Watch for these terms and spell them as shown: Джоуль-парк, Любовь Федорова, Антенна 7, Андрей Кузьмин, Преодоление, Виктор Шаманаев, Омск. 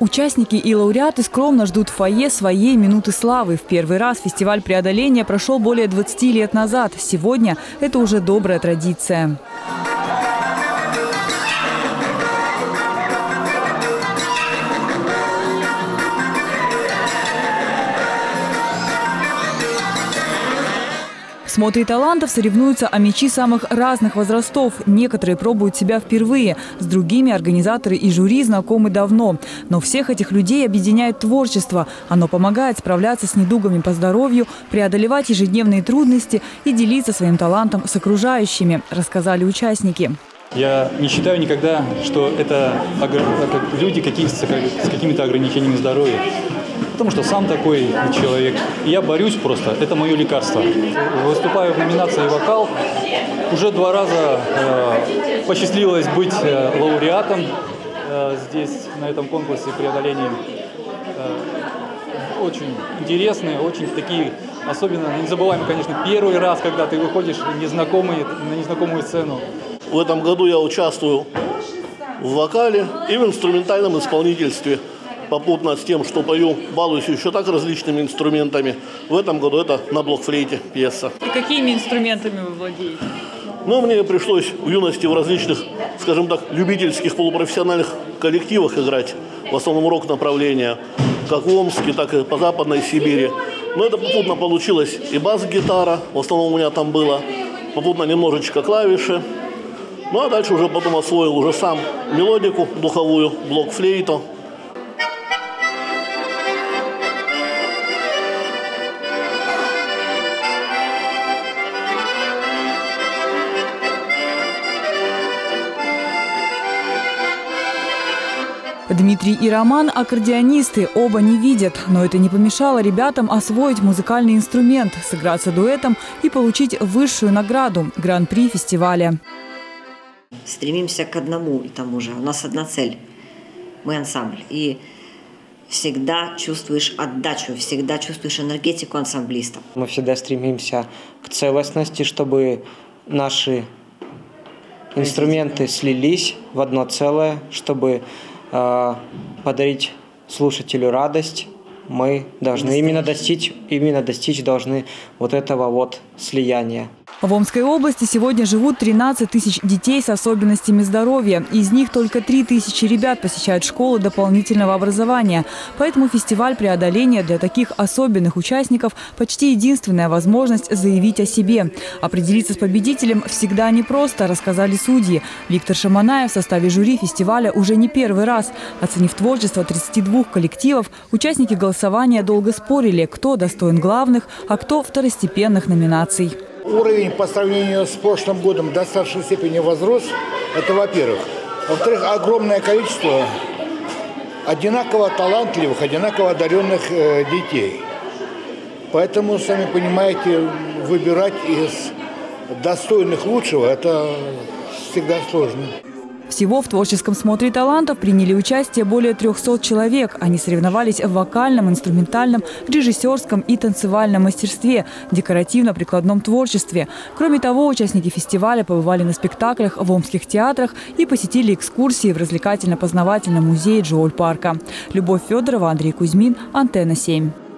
Участники и лауреаты скромно ждут в фойе своей минуты славы. В первый раз фестиваль «Преодоление» прошел более 20 лет назад. Сегодня это уже добрая традиция. В смотре талантов соревнуются омичи самых разных возрастов. Некоторые пробуют себя впервые. С другими организаторы и жюри знакомы давно. Но всех этих людей объединяет творчество. Оно помогает справляться с недугами по здоровью, преодолевать ежедневные трудности и делиться своим талантом с окружающими, рассказали участники. Я не считаю никогда, что это люди с какими-то ограничениями здоровья. Потому что сам такой человек. Я борюсь просто. Это мое лекарство. Выступаю в номинации «Вокал». Уже 2 раза посчастливилось быть лауреатом здесь, на этом конкурсе «Преодоление». Очень интересные, очень такие... Особенно незабываемый, конечно, первый раз, когда ты выходишь на незнакомую сцену. В этом году я участвую в вокале и в инструментальном исполнительстве. Попутно с тем, что пою, балуюсь еще так различными инструментами. В этом году это на блокфлейте пьеса. И какими инструментами вы владеете? Ну, мне пришлось в юности в различных, скажем так, любительских, полупрофессиональных коллективах играть. В основном рок-направления, как в Омске, так и по Западной Сибири. Но это попутно получилось и бас-гитара, в основном у меня там было, попутно немножечко клавиши. Ну, а дальше уже потом освоил уже сам мелодику духовую, блокфлейту. Дмитрий и Роман – аккордеонисты, оба не видят. Но это не помешало ребятам освоить музыкальный инструмент, сыграться дуэтом и получить высшую награду – гран-при фестиваля. Стремимся к одному и тому же. У нас одна цель – мы ансамбль. И всегда чувствуешь отдачу, всегда чувствуешь энергетику ансамблиста. Мы всегда стремимся к целостности, чтобы наши инструменты слились в одно целое, чтобы... подарить слушателю радость, мы должны именно достичь должны вот этого вот слияния. В Омской области сегодня живут 13 тысяч детей с особенностями здоровья. Из них только 3000 ребят посещают школы дополнительного образования. Поэтому фестиваль «Преодоление» для таких особенных участников почти единственная возможность заявить о себе. Определиться с победителем всегда непросто, рассказали судьи. Виктор Шаманаев в составе жюри фестиваля уже не первый раз. Оценив творчество 32 коллективов, участники голосования долго спорили, кто достоин главных, а кто второстепенных номинаций. Уровень по сравнению с прошлым годом до достаточной степени возрос. Это во-первых. Во-вторых, огромное количество одинаково талантливых, одинаково одаренных детей. Поэтому, сами понимаете, выбирать из достойных лучшего – это всегда сложно. Всего в творческом смотре талантов приняли участие более 300 человек. Они соревновались в вокальном, инструментальном, режиссерском и танцевальном мастерстве, декоративно-прикладном творчестве. Кроме того, участники фестиваля побывали на спектаклях в омских театрах и посетили экскурсии в развлекательно-познавательном музее Джоуль-парка. Любовь Федорова, Андрей Кузьмин, Антенна 7.